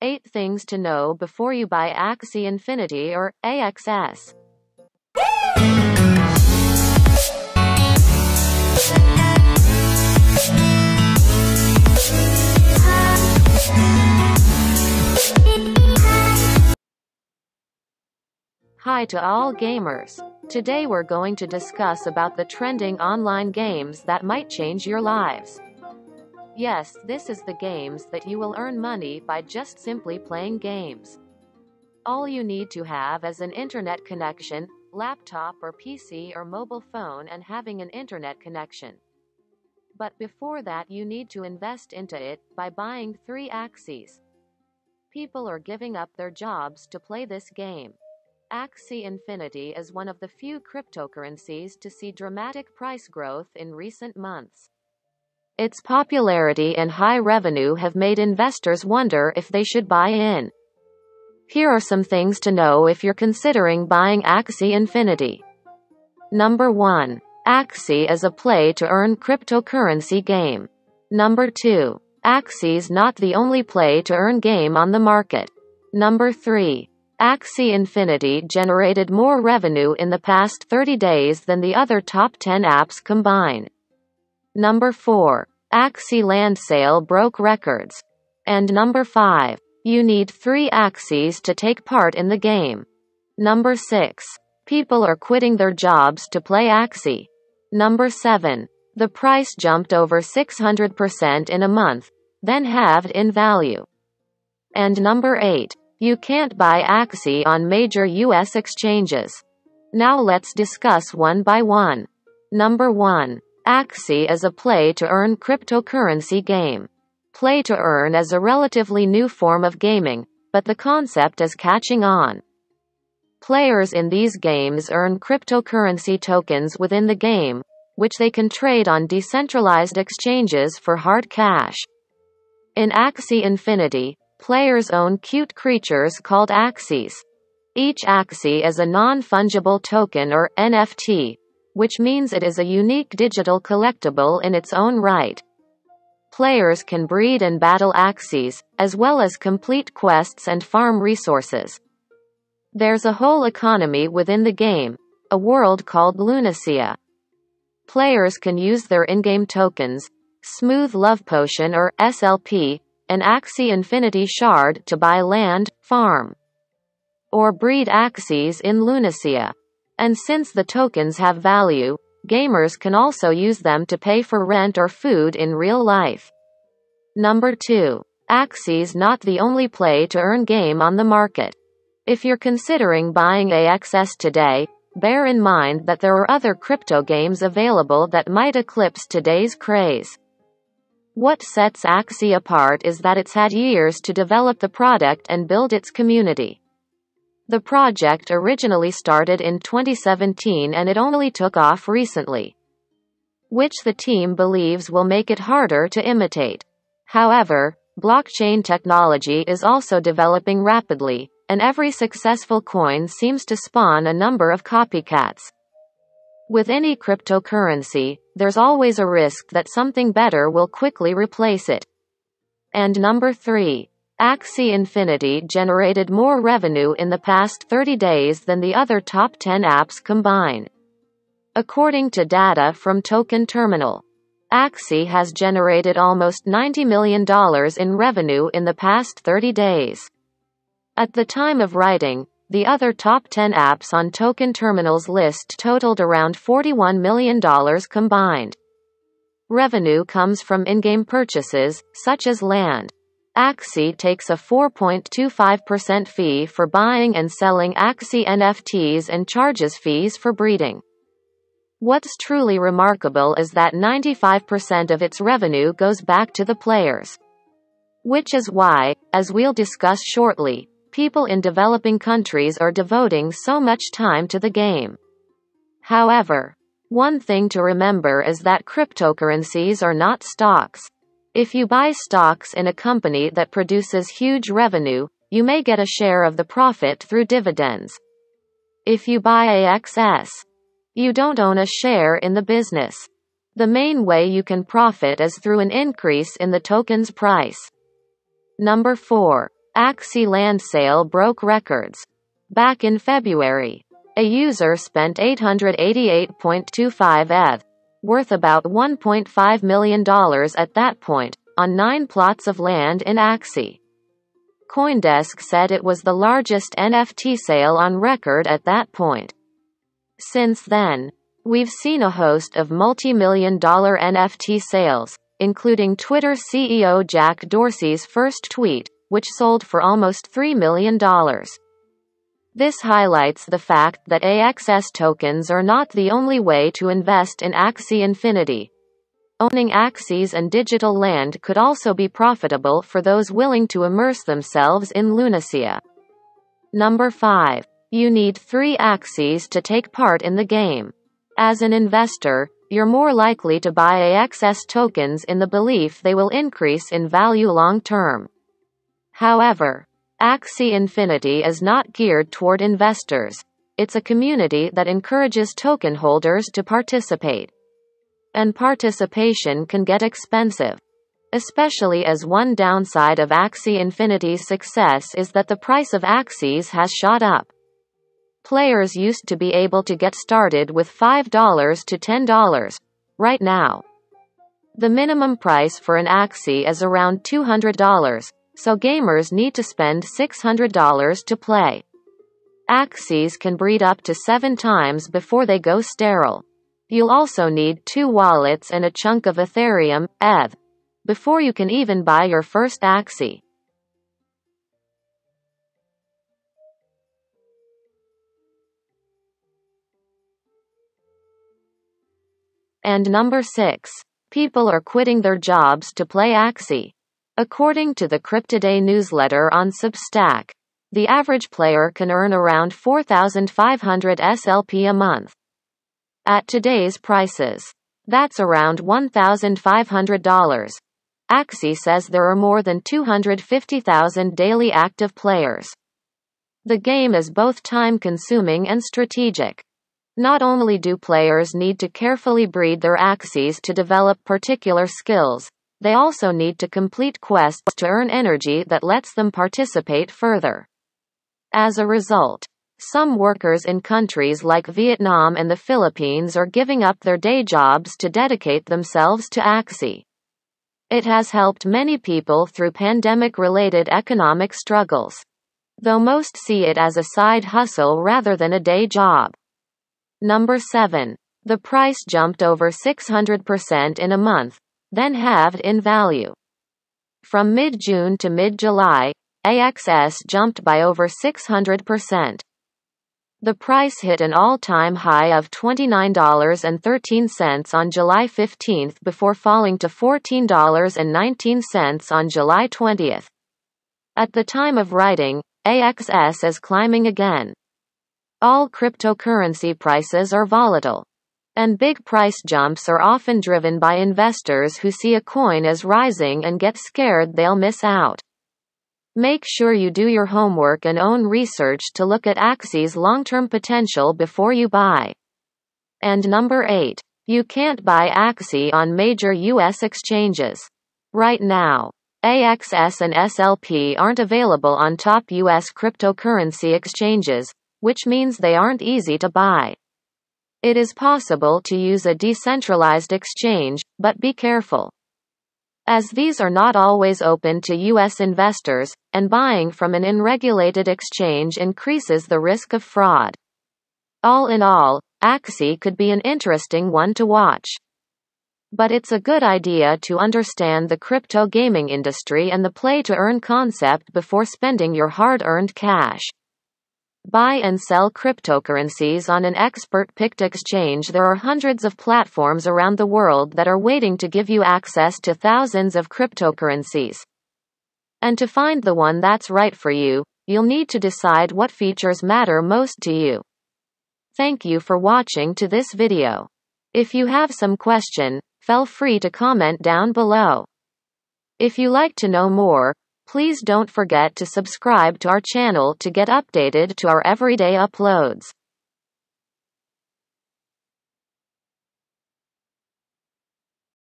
8 Things to Know Before You Buy Axie Infinity or AXS. Hi to all gamers. Today we're going to discuss about the trending online games that might change your lives. Yes, this is the games that you will earn money by just simply playing games. All you need to have is an internet connection, laptop or PC or mobile phone, and having an internet connection. But before that you need to invest into it by buying 3 Axies. People are giving up their jobs to play this game. Axie Infinity is one of the few cryptocurrencies to see dramatic price growth in recent months. Its popularity and high revenue have made investors wonder if they should buy in. Here are some things to know if you're considering buying Axie Infinity. Number 1. Axie is a play-to-earn cryptocurrency game. Number 2. Axie's not the only play-to-earn game on the market. Number 3. Axie Infinity generated more revenue in the past 30 days than the other top 10 apps combined. Number 4. Axie land sale broke records. And number 5. You need 3 Axies to take part in the game. Number 6. People are quitting their jobs to play Axie. Number 7. The price jumped over 600% in a month, then halved in value. And number 8. You can't buy Axie on major US exchanges. Now let's discuss one by one. Number 1. Axie is a play-to-earn cryptocurrency game. Play-to-earn is a relatively new form of gaming, but the concept is catching on. Players in these games earn cryptocurrency tokens within the game, which they can trade on decentralized exchanges for hard cash. In Axie Infinity, players own cute creatures called Axies. Each Axie is a non-fungible token or NFT, which means it is a unique digital collectible in its own right. Players can breed and battle Axies, as well as complete quests and farm resources. There's a whole economy within the game, a world called Lunacia. Players can use their in-game tokens, Smooth Love Potion or SLP, an Axie Infinity shard to buy land, farm, or breed Axies in Lunacia. And since the tokens have value, gamers can also use them to pay for rent or food in real life. Number 2. Axie's not the only play-to-earn game on the market. If you're considering buying AXS today, bear in mind that there are other crypto games available that might eclipse today's craze. What sets Axie apart is that it's had years to develop the product and build its community. The project originally started in 2017 and it only took off recently, which the team believes will make it harder to imitate. However, blockchain technology is also developing rapidly, and every successful coin seems to spawn a number of copycats. With any cryptocurrency, there's always a risk that something better will quickly replace it. And number 3. Axie Infinity generated more revenue in the past 30 days than the other top 10 apps combined. According to data from Token Terminal, Axie has generated almost $90 million in revenue in the past 30 days. At the time of writing, the other top 10 apps on Token Terminal's list totaled around $41 million combined. Revenue comes from in-game purchases, such as land. Axie takes a 4.25% fee for buying and selling Axie NFTs and charges fees for breeding. What's truly remarkable is that 95% of its revenue goes back to the players. Which is why, as we'll discuss shortly, people in developing countries are devoting so much time to the game. However, one thing to remember is that cryptocurrencies are not stocks. If you buy stocks in a company that produces huge revenue, you may get a share of the profit through dividends. If you buy AXS, you don't own a share in the business. The main way you can profit is through an increase in the token's price. Number 4. Axie land sale broke records. Back in February, a user spent 888.25 ETH, worth about $1.5 million at that point, on 9 plots of land in Axie. Coindesk said it was the largest NFT sale on record at that point. Since then, we've seen a host of multi-million-dollar NFT sales, including Twitter CEO Jack Dorsey's first tweet, which sold for almost $3 million. This highlights the fact that AXS tokens are not the only way to invest in Axie Infinity. Owning Axies and digital land could also be profitable for those willing to immerse themselves in Lunacia. Number 5. You need 3 Axies to take part in the game. As an investor, you're more likely to buy AXS tokens in the belief they will increase in value long term. However, Axie Infinity is not geared toward investors. It's a community that encourages token holders to participate. And participation can get expensive, especially as one downside of Axie Infinity's success is that the price of Axies has shot up. Players used to be able to get started with $5 to $10. Right now, the minimum price for an Axie is around $200, so gamers need to spend $600 to play. Axies can breed up to 7 times before they go sterile. You'll also need 2 wallets and a chunk of Ethereum, ETH, before you can even buy your first Axie. And number 6. People are quitting their jobs to play Axie. According to the Cryptoday newsletter on Substack, the average player can earn around 4,500 SLP a month. At today's prices, that's around $1,500. Axie says there are more than 250,000 daily active players. The game is both time-consuming and strategic. Not only do players need to carefully breed their Axies to develop particular skills, they also need to complete quests to earn energy that lets them participate further. As a result, some workers in countries like Vietnam and the Philippines are giving up their day jobs to dedicate themselves to Axie. It has helped many people through pandemic-related economic struggles, though most see it as a side hustle rather than a day job. Number 7. The price jumped over 600% in a month, then halved in value. From mid-June to mid-July, AXS jumped by over 600%. The price hit an all-time high of $29.13 on July 15 before falling to $14.19 on July 20. At the time of writing, AXS is climbing again. All cryptocurrency prices are volatile, and big price jumps are often driven by investors who see a coin as rising and get scared they'll miss out. Make sure you do your homework and own research to look at Axie's long-term potential before you buy. And number 8. You can't buy Axie on major U.S. exchanges. Right now, AXS and SLP aren't available on top U.S. cryptocurrency exchanges, which means they aren't easy to buy. It is possible to use a decentralized exchange, but be careful, as these are not always open to U.S. investors, and buying from an unregulated exchange increases the risk of fraud. All in all, Axie could be an interesting one to watch. But it's a good idea to understand the crypto gaming industry and the play-to-earn concept before spending your hard-earned cash. Buy and sell cryptocurrencies on an expert-picked exchange. There are hundreds of platforms around the world that are waiting to give you access to thousands of cryptocurrencies. And to find the one that's right for you, you'll need to decide what features matter most to you. Thank you for watching to this video. If you have some question, feel free to comment down below. If you like to know more, please don't forget to subscribe to our channel to get updated to our everyday uploads.